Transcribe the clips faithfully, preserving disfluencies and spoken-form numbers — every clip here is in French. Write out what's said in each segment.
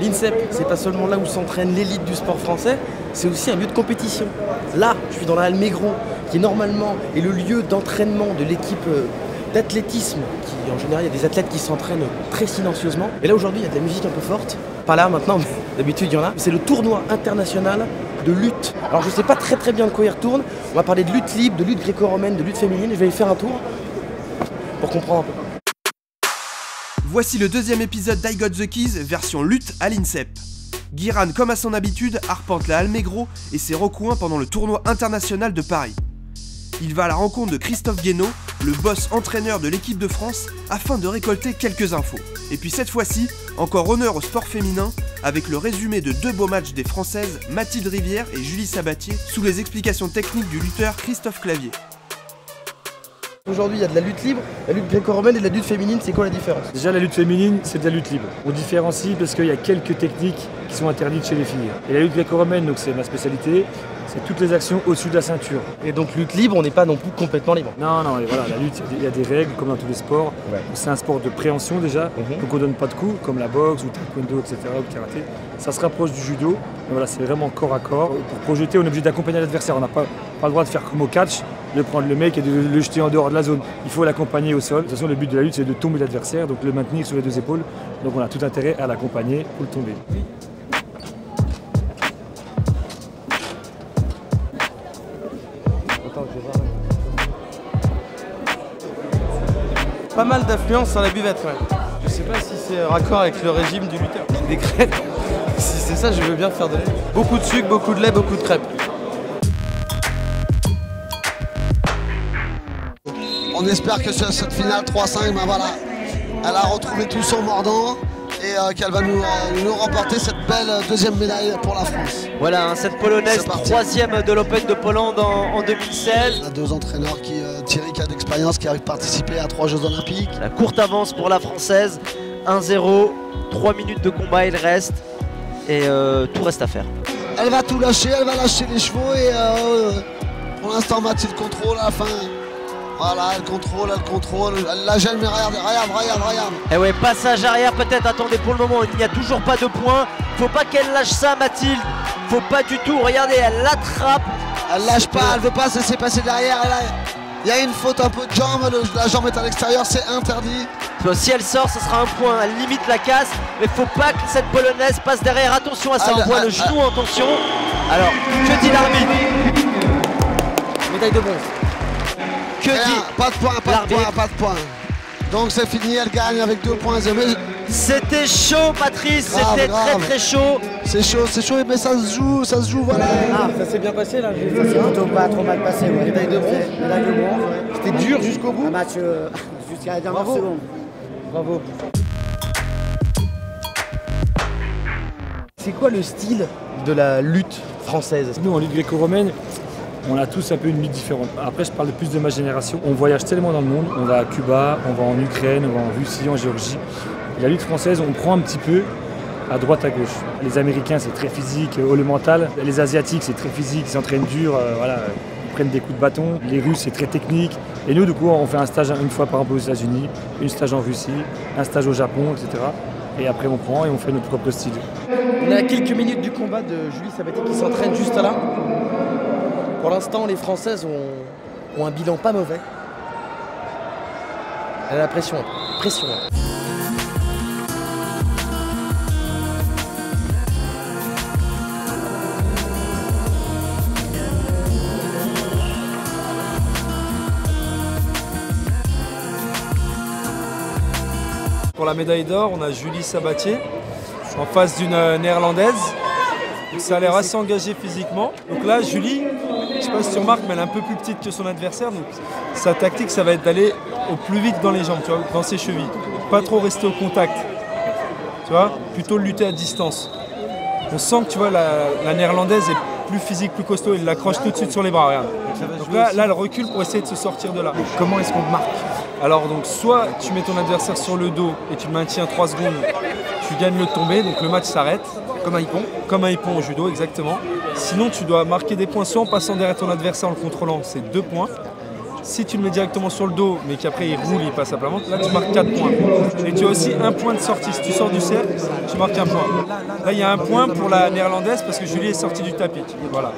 L'INSEP, c'est pas seulement là où s'entraîne l'élite du sport français, c'est aussi un lieu de compétition. Là, je suis dans la Halle Maigrot, qui normalement est le lieu d'entraînement de l'équipe d'athlétisme, qui en général, il y a des athlètes qui s'entraînent très silencieusement. Et là, aujourd'hui, il y a de la musique un peu forte. Pas là, maintenant, mais d'habitude, il y en a. C'est le tournoi international de lutte. Alors, je sais pas très très bien de quoi il retourne. On va parler de lutte libre, de lutte gréco-romaine, de lutte féminine. Je vais y faire un tour pour comprendre un peu. Voici le deuxième épisode d'I Got The Keys, version lutte à l'INSEP. Ngiraan, comme à son habitude, arpente la Halle Maigrot et ses recoins pendant le tournoi international de Paris. Il va à la rencontre de Christophe Guénot, le boss entraîneur de l'équipe de France, afin de récolter quelques infos. Et puis cette fois-ci, encore honneur au sport féminin, avec le résumé de deux beaux matchs des Françaises Mathilde Rivière et Julie Sabatier, sous les explications techniques du lutteur Christophe Clavier. Aujourd'hui, il y a de la lutte libre, la lutte gréco-romaine et de la lutte féminine. C'est quoi la différence? Déjà, la lutte féminine, c'est de la lutte libre. On différencie parce qu'il y a quelques techniques qui sont interdites chez les filles. Et la lutte gréco-romaine, donc c'est ma spécialité, c'est toutes les actions au-dessus de la ceinture. Et donc, lutte libre, on n'est pas non plus complètement libre. Non, non, et voilà, la lutte, il y a des règles, comme dans tous les sports. Ouais. C'est un sport de préhension déjà, mm-hmm. donc on ne donne pas de coups, comme la boxe ou le taekwondo, et cetera, ou le karaté. Ça se rapproche du judo, mais voilà, c'est vraiment corps à corps. Pour projeter, on est obligé d'accompagner l'adversaire. On n'a pas, pas le droit de faire comme au catch, de prendre le mec et de le jeter en dehors de la zone. Il faut l'accompagner au sol. De toute façon, le but de la lutte, c'est de tomber l'adversaire, donc le maintenir sur les deux épaules. Donc on a tout intérêt à l'accompagner pour le tomber. Oui. Attends, je vais voir. Pas mal d'affluence dans la buvette quand même. Je sais pas si c'est raccord avec le régime du lutteur. Des crêpes. Si c'est ça, je veux bien faire de lait. Beaucoup de sucre, beaucoup de lait, beaucoup de crêpes. On espère que cette finale trois cinq, ben voilà, elle a retrouvé tout son mordant et euh, qu'elle va nous, euh, nous remporter cette belle deuxième médaille pour la France. Voilà, hein, cette Polonaise troisième de l'Open de Pologne en, en deux mille seize. Il y a deux entraîneurs, qui, euh, Thierry qui a d'expérience, qui a participé à trois Jeux Olympiques. La courte avance pour la Française, un zéro, trois minutes de combat, il reste et euh, tout reste à faire. Elle va tout lâcher, elle va lâcher les chevaux et euh, pour l'instant Mathilde contrôle à la fin. Voilà, elle contrôle, elle contrôle, elle la gêne, mais regarde, regarde, regarde, regarde. Et ouais, passage arrière peut-être, attendez, pour le moment, il n'y a toujours pas de point. Faut pas qu'elle lâche ça, Mathilde. Faut pas du tout, regardez, elle l'attrape. Elle lâche pas, elle veut pas se laisser passer derrière. Elle a... Il y a une faute un peu de jambe, le... la jambe est à l'extérieur, c'est interdit. Si elle sort, ce sera un point, elle limite la casse. Mais faut pas que cette Polonaise passe derrière, attention à ça, on voit le genou en tension. Alors, que dit l'arbitre? Médaille de bronze. Que rien, dit pas de point, pas de point, pas de point. Donc c'est fini, elle gagne avec deux points. C'était chaud, Patrice, c'était très très chaud. C'est chaud, c'est chaud, mais ça se joue, ça se joue, voilà. Ah, ça s'est bien passé là. Ça s'est plutôt pas trop mal passé. Ouais. Médaille de bronze. Médaille de bronze. Ouais. C'était dur jusqu'au bout. Un match euh, jusqu'à la dernière seconde. Bravo. C'est quoi le style de la lutte française? Nous, en lutte gréco-romaine, on a tous un peu une lutte différente. Après, je parle plus de ma génération. On voyage tellement dans le monde. On va à Cuba, on va en Ukraine, on va en Russie, en Géorgie. Et la lutte française, on prend un petit peu à droite, à gauche. Les Américains, c'est très physique, haut le mental. Les Asiatiques, c'est très physique, ils s'entraînent dur, euh, voilà, ils prennent des coups de bâton. Les Russes, c'est très technique. Et nous, du coup, on fait un stage une fois par exemple aux États-Unis, une stage en Russie, un stage au Japon, et cetera. Et après, on prend et on fait notre propre style. On est à quelques minutes du combat de Julie Sabatier qui s'entraîne juste là. Pour l'instant, les Françaises ont, ont un bilan pas mauvais. Elle a la pression, pression. Pour la médaille d'or, on a Julie Sabatier, en face d'une Néerlandaise. Donc ça a l'air assez engagé physiquement. Donc là, Julie, je ne sais pas si tu remarques, mais elle est un peu plus petite que son adversaire. Donc sa tactique, ça va être d'aller au plus vite dans les jambes, tu vois, dans ses chevilles. Pas trop rester au contact. Tu vois, plutôt lutter à distance. On sent que tu vois, la, la Néerlandaise est plus physique, plus costaud. Elle l'accroche tout de suite sur les bras. Regarde. Donc là, là, elle recule pour essayer de se sortir de là. Comment est-ce qu'on te marque? Alors, donc, soit tu mets ton adversaire sur le dos et tu le maintiens trois secondes. Tu gagnes le tombé, donc le match s'arrête. Comme un hippon. Comme un hippon au judo, exactement. Sinon, tu dois marquer des points soit en passant derrière ton adversaire en le contrôlant, c'est deux points. Si tu le mets directement sur le dos, mais qu'après il roule, il passe à plat ventre, là tu marques quatre points. Et tu as aussi un point de sortie. Si tu sors du cercle, tu marques un point. Là, il y a un point pour la néerlandaise parce que Julie est sortie du tapis. Voilà.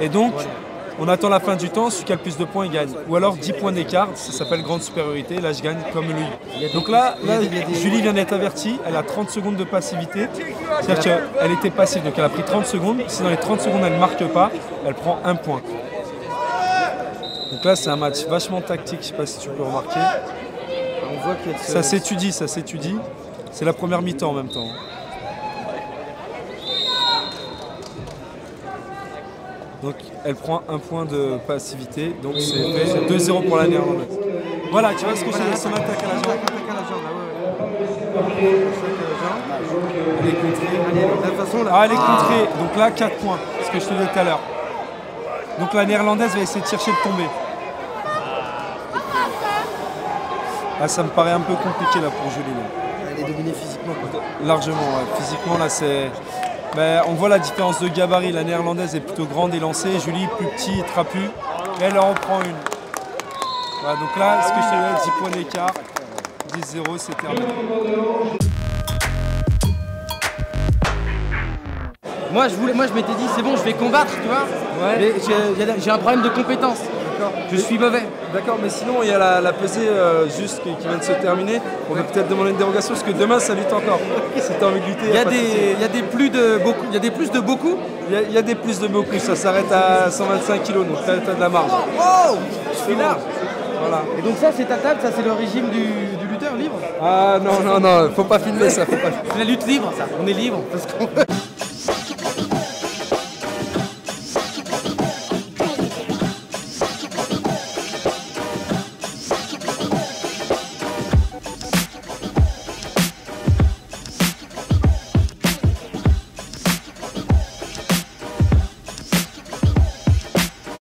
Et donc, on attend la fin du temps, celui qui a le plus de points, il gagne. Ou alors dix points d'écart, ça s'appelle grande supériorité, là je gagne comme lui. Donc là, là Julie vient d'être avertie, elle a trente secondes de passivité. C'est-à-dire qu'elle était passive, donc elle a pris trente secondes. Si dans les trente secondes elle ne marque pas, elle prend un point. Donc là c'est un match vachement tactique, je ne sais pas si tu peux remarquer. On voit qu'il y a de... Ça s'étudie, ça s'étudie. C'est la première mi-temps en même temps. Donc elle prend un point de passivité, donc c'est deux zéro pour la néerlandaise. Voilà, tu vois ce que j'ai dit, son attaque à la jambe. Elle est contrée. Ah, elle est contrée, donc là quatre points, ce que je te disais tout à l'heure. Donc la néerlandaise va essayer de chercher de tomber. Ah, ça me paraît un peu compliqué là pour Julie. Elle est dominée physiquement peut-être. Largement, ouais. Physiquement là c'est... Ben, on voit la différence de gabarit, la néerlandaise est plutôt grande et lancée, Julie plus petit et trapu, elle en prend une. Voilà, donc là, ce que je te donne, dix points d'écart, dix zéro, c'est terminé. Moi je, voulais, moi, je m'étais dit, c'est bon, je vais combattre, tu vois, ouais. Mais j'ai un problème de compétence. Je suis mauvais. D'accord, mais sinon il y a la, la pesée euh, juste qui, qui vient de se terminer. On va peut-être demander une dérogation parce que demain ça lutte encore. Si t'as envie de lutter, il y a, y a des, il y a des plus de beaucoup. Il y a des plus de beaucoup. Il y a, il y a des plus de beaucoup. Ça s'arrête à cent vingt-cinq kilos, donc t'as as de la marge. Wow, je suis là. Voilà. Et donc ça c'est ta table, ça c'est le régime du, du lutteur libre. Ah non non non, faut pas filmer ça. Faut pas... C'est la lutte libre, ça. On est libre parce qu'on.